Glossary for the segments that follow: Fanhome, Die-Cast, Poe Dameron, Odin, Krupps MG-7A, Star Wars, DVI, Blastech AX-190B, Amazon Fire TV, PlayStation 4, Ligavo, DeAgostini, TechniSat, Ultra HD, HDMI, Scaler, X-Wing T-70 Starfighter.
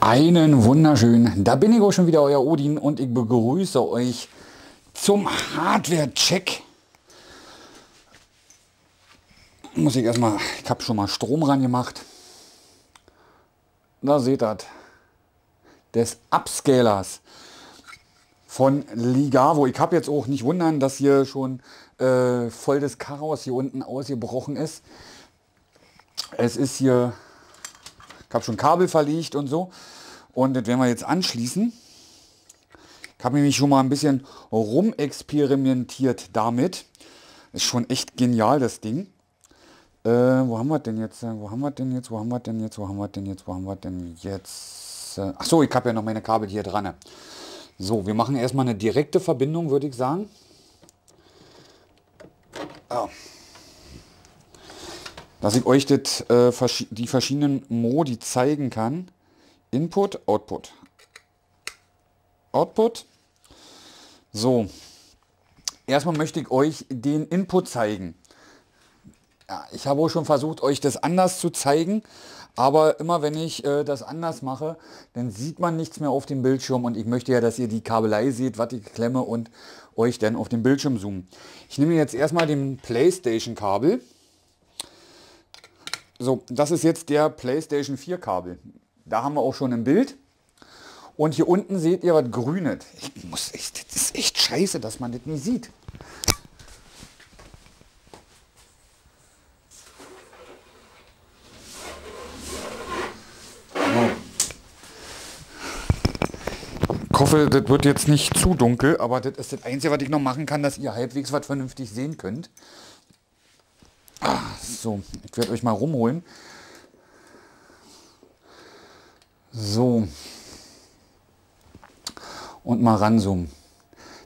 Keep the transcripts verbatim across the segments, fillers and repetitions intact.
Einen wunderschönen, da bin ich auch schon wieder, euer Odin, und ich begrüße euch zum Hardware-Check. Muss ich erstmal, ich habe schon mal Strom ran gemacht. Da seht ihr des Upscalers von Ligavo. Ich habe jetzt auch nicht wundern, dass hier schon äh, voll das Chaos hier unten ausgebrochen ist. Es ist hier, ich habe schon Kabel verlegt und so. Und das werden wir jetzt anschließen. Ich habe nämlich schon mal ein bisschen rumexperimentiert damit. Ist schon echt genial, das Ding. Äh, wo haben wir denn jetzt? Wo haben wir denn jetzt? Wo haben wir denn jetzt? Wo haben wir denn jetzt? Wo haben wir denn jetzt? Ach so, ich habe ja noch meine Kabel hier dran. So, wir machen erstmal eine direkte Verbindung, würde ich sagen. Oh. Dass ich euch das, äh, die verschiedenen Modi zeigen kann. Input, Output. Output. So. Erstmal möchte ich euch den Input zeigen. Ja, ich habe auch schon versucht, euch das anders zu zeigen. Aber immer wenn ich äh, das anders mache, dann sieht man nichts mehr auf dem Bildschirm. Und ich möchte ja, dass ihr die Kabelei seht, was ich klemme, und euch dann auf den Bildschirm zoomen. Ich nehme jetzt erstmal den PlayStation-Kabel. So, das ist jetzt der PlayStation vier Kabel. Da haben wir auch schon ein Bild. Und hier unten seht ihr was Grünes. Ich muss echt, das ist echt scheiße, dass man das nie sieht. Ich hoffe, das wird jetzt nicht zu dunkel, aber das ist das Einzige, was ich noch machen kann, dass ihr halbwegs was vernünftig sehen könnt. So, ich werde euch mal rumholen. So. Und mal ranzoomen.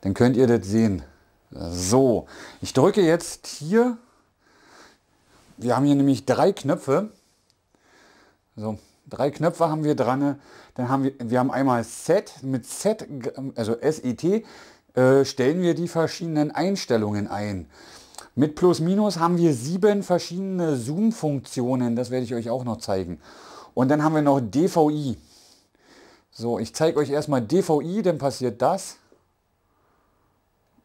Dann könnt ihr das sehen. So, ich drücke jetzt hier. Wir haben hier nämlich drei Knöpfe. So, drei Knöpfe haben wir dran. Dann haben wir, wir haben einmal Set. Mit Set, also S E T, äh, stellen wir die verschiedenen Einstellungen ein. Mit Plus-Minus haben wir sieben verschiedene Zoom-Funktionen. Das werde ich euch auch noch zeigen. Und dann haben wir noch D V I. So, ich zeige euch erstmal D V I, dann passiert das.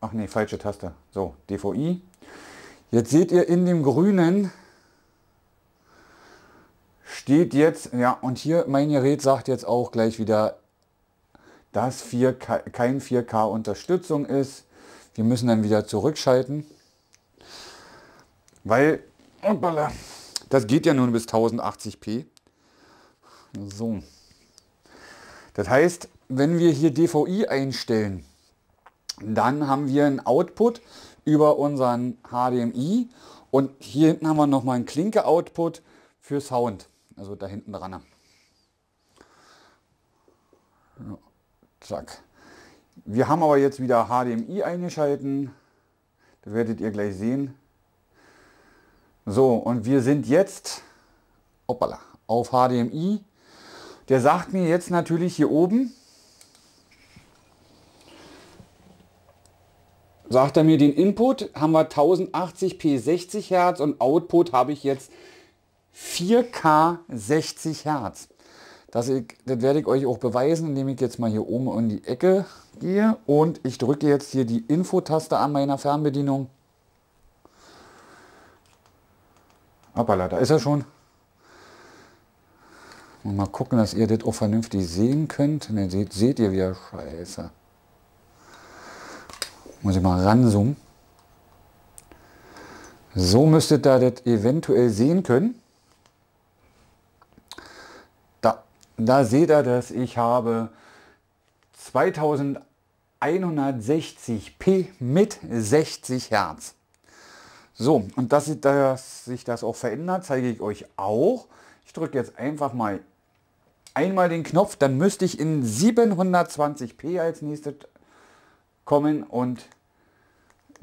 Ach nee, falsche Taste. So, D V I. Jetzt seht ihr, in dem Grünen steht jetzt, ja, und hier mein Gerät sagt jetzt auch gleich wieder, dass vier K, kein vier K Unterstützung ist. Wir müssen dann wieder zurückschalten. Weil, das geht ja nun bis tausendachtzig p. So. Das heißt, wenn wir hier D V I einstellen, dann haben wir einen Output über unseren H D M I, und hier hinten haben wir nochmal einen Klinke-Output für Sound. Also da hinten dran. Zack. Wir haben aber jetzt wieder H D M I eingeschalten. Das werdet ihr gleich sehen. So, und wir sind jetzt hoppala, auf H D M I. Der sagt mir jetzt natürlich hier oben, sagt er mir den Input, haben wir tausendachtzig p sechzig Hertz, und Output habe ich jetzt vier K sechzig Hertz. Das, ich, das werde ich euch auch beweisen, indem ich jetzt mal hier oben in die Ecke gehe und ich drücke jetzt hier die Info-Taste an meiner Fernbedienung. Hoppala, da ist er schon. Und mal gucken, dass ihr das auch vernünftig sehen könnt. Ne, seht, seht ihr wieder scheiße. Muss ich mal ranzoomen. So müsstet ihr das eventuell sehen können. Da, da seht ihr, dass ich habe zweitausendeinhundertsechzig p mit sechzig Hertz. So, und dass, ich, dass sich das auch verändert, zeige ich euch auch. Ich drücke jetzt einfach mal einmal den Knopf, dann müsste ich in siebenhundertzwanzig p als nächstes kommen, und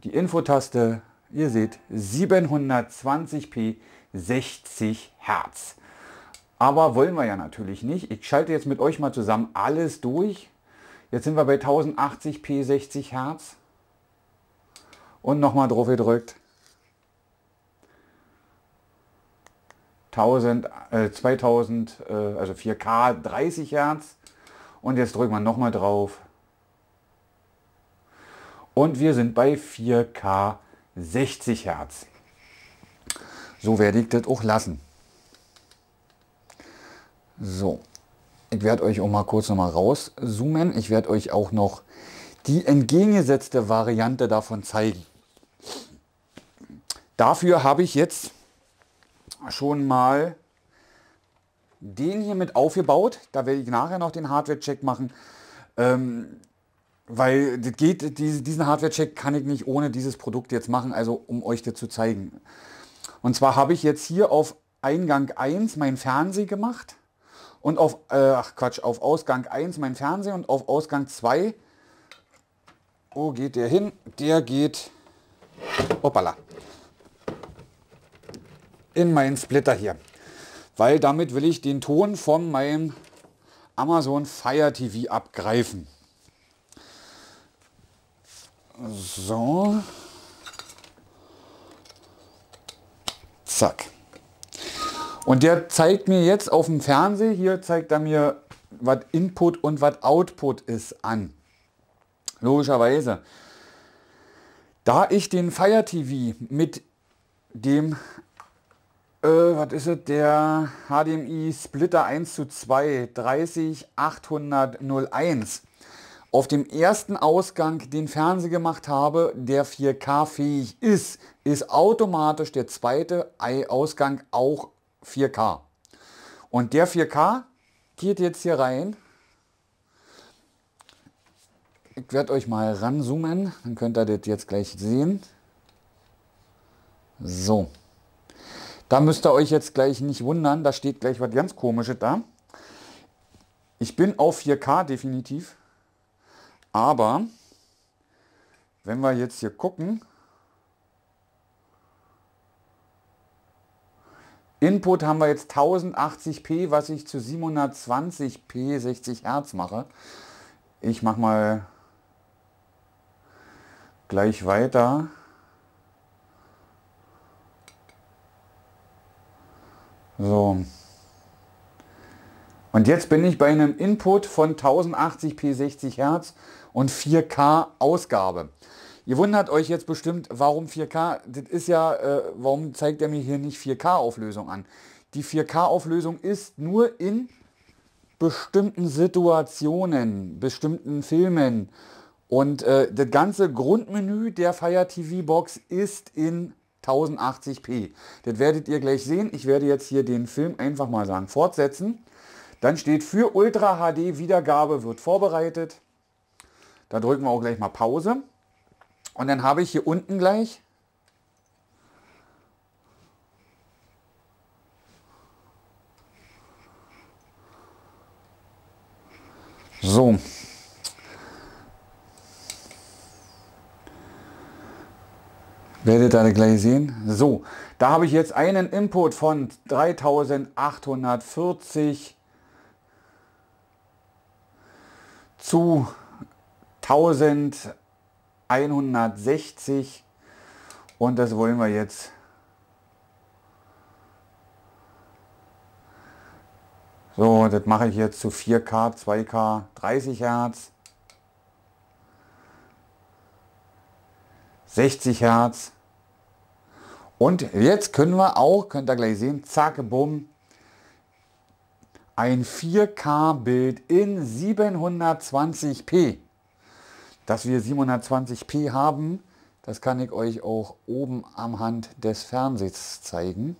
die Infotaste, ihr seht, siebenhundertzwanzig p sechzig Hertz. Aber wollen wir ja natürlich nicht. Ich schalte jetzt mit euch mal zusammen alles durch. Jetzt sind wir bei tausendachtzig p sechzig Hertz. Und nochmal drauf gedrückt. tausend, äh, zweitausend, äh, also vier K dreißig Hertz. Und jetzt drücken wir nochmal drauf. Und wir sind bei vier K sechzig Hertz. So werde ich das auch lassen. So, ich werde euch auch mal kurz nochmal rauszoomen. Ich werde euch auch noch die entgegengesetzte Variante davon zeigen. Dafür habe ich jetzt schon mal den hier mit aufgebaut. Da werde ich nachher noch den Hardware-Check machen. Ähm, weil das geht, diesen Hardware-Check kann ich nicht ohne dieses Produkt jetzt machen, also um euch das zu zeigen. Und zwar habe ich jetzt hier auf Eingang eins mein Fernseher gemacht und auf, äh, ach Quatsch, auf Ausgang eins mein Fernseher und auf Ausgang zwei, wo geht der hin? Der geht, hoppala, in meinen Splitter hier. Weil damit will ich den Ton von meinem Amazon Fire T V abgreifen. So. Zack. Und der zeigt mir jetzt auf dem Fernseher, hier zeigt er mir, was Input und was Output ist an. Logischerweise. Da ich den Fire T V mit dem Äh, was ist es? Der H D M I Splitter eins zu zwei dreißig achthundertundeins auf dem ersten Ausgang den Fernseher gemacht habe, der vier K fähig ist, ist automatisch der zweite Ausgang auch vier K. Und der vier K geht jetzt hier rein. Ich werde euch mal ranzoomen, dann könnt ihr das jetzt gleich sehen. So. Da müsst ihr euch jetzt gleich nicht wundern, da steht gleich was ganz Komisches da. Ich bin auf vier K definitiv, aber wenn wir jetzt hier gucken, Input haben wir jetzt tausendachtzig p, was ich zu siebenhundertzwanzig p sechzig Hertz mache. Ich mache mal gleich weiter. So, und jetzt bin ich bei einem Input von tausendachtzig p sechzig Hertz und vier K Ausgabe. Ihr wundert euch jetzt bestimmt, warum vier K, das ist ja, äh, warum zeigt er mir hier nicht vier K Auflösung an? Die vier K Auflösung ist nur in bestimmten Situationen, bestimmten Filmen. Und äh, das ganze Grundmenü der Fire T V Box ist in tausendachtzig p. Das werdet ihr gleich sehen. Ich werde jetzt hier den Film einfach mal sagen, fortsetzen. Dann steht für Ultra H D Wiedergabe wird vorbereitet. Da drücken wir auch gleich mal Pause. Und dann habe ich hier unten gleich so. Werdet ihr gleich sehen. So, da habe ich jetzt einen Input von dreitausendachthundertvierzig zu eintausendeinhundertsechzig und das wollen wir jetzt so, das mache ich jetzt zu vier K, zwei K, dreißig Hertz. sechzig Hertz. Und jetzt können wir auch, könnt ihr gleich sehen, zack, bumm, ein vier K-Bild in siebenhundertzwanzig p. Dass wir siebenhundertzwanzig p haben, das kann ich euch auch oben am Hand des Fernsehers zeigen.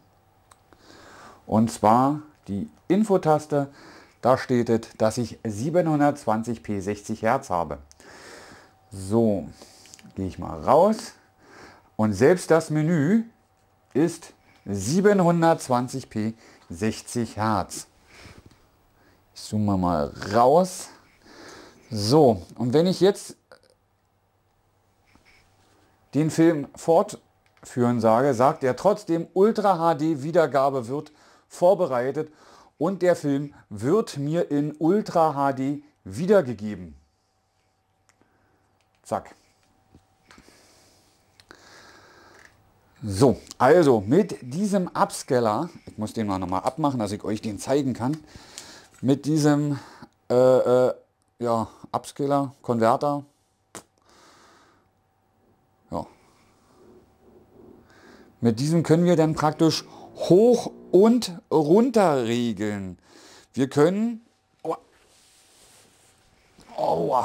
Und zwar die Infotaste, da steht es, dass ich siebenhundertzwanzig p sechzig Hertz habe. So. Gehe ich mal raus und selbst das Menü ist siebenhundertzwanzig p sechzig Hertz. Ich zoome mal raus. So, und wenn ich jetzt den Film fortführen sage, sagt er trotzdem Ultra H D Wiedergabe wird vorbereitet und der Film wird mir in Ultra H D wiedergegeben. Zack. So, also mit diesem Upscaler, ich muss den mal nochmal abmachen, dass ich euch den zeigen kann, mit diesem äh, äh, ja, Upscaler, Konverter, ja. Mit diesem können wir dann praktisch hoch und runter regeln. Wir können, oh, oh,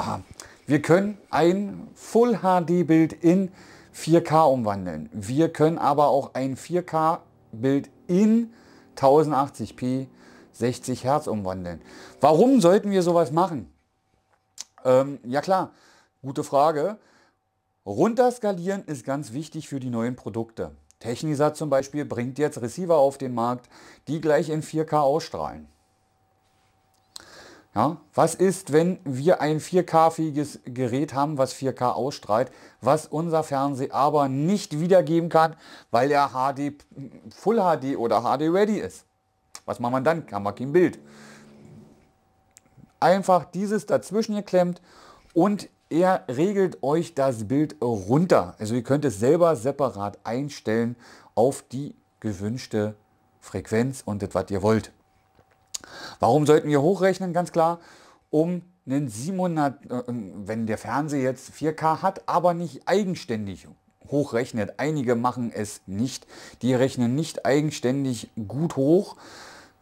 wir können ein Full H D Bild in vier K umwandeln. Wir können aber auch ein vier K Bild in tausendachtzig p sechzig Hertz umwandeln. Warum sollten wir sowas machen? Ähm, ja klar, gute Frage. Runterskalieren ist ganz wichtig für die neuen Produkte. TechniSat zum Beispiel bringt jetzt Receiver auf den Markt, die gleich in vier K ausstrahlen. Ja, was ist, wenn wir ein vier K fähiges Gerät haben, was vier K ausstrahlt, was unser Fernseher aber nicht wiedergeben kann, weil er H D, Full H D oder H D Ready ist? Was macht man dann? Kann man kein Bild. Einfach dieses dazwischen geklemmt und er regelt euch das Bild runter. Also ihr könnt es selber separat einstellen auf die gewünschte Frequenz und das, was ihr wollt. Warum sollten wir hochrechnen? Ganz klar, um einen siebenhundert, wenn der Fernseher jetzt vier K hat, aber nicht eigenständig hochrechnet. Einige machen es nicht. Die rechnen nicht eigenständig gut hoch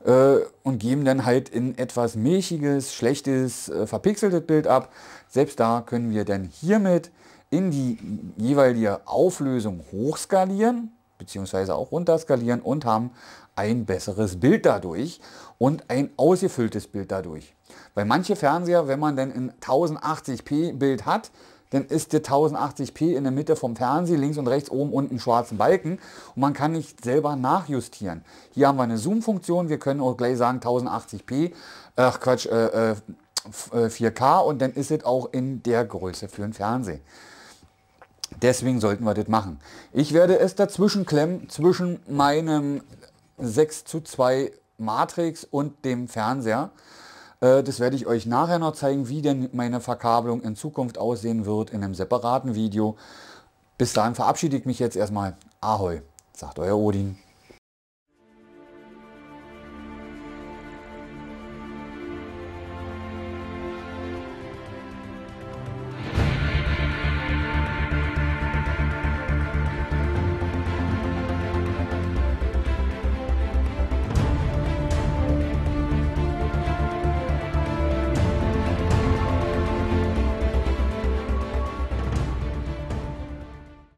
äh, und geben dann halt in etwas milchiges, schlechtes, äh, verpixeltes Bild ab. Selbst da können wir dann hiermit in die jeweilige Auflösung hochskalieren, beziehungsweise auch runterskalieren und haben ein besseres Bild dadurch und ein ausgefülltes Bild dadurch. Weil manche Fernseher, wenn man dann ein tausendachtzig p Bild hat, dann ist der tausendachtzig p in der Mitte vom Fernseher links und rechts, oben unten einen schwarzen Balken und man kann nicht selber nachjustieren. Hier haben wir eine Zoom-Funktion, wir können auch gleich sagen tausendachtzig p, ach Quatsch, äh, äh, vier K und dann ist es auch in der Größe für einen Fernseher. Deswegen sollten wir das machen. Ich werde es dazwischen klemmen, zwischen meinem sechs zu zwei Matrix und dem Fernseher. Das werde ich euch nachher noch zeigen, wie denn meine Verkabelung in Zukunft aussehen wird in einem separaten Video. Bis dahin verabschiede ich mich jetzt erstmal. Ahoi, sagt euer Odin.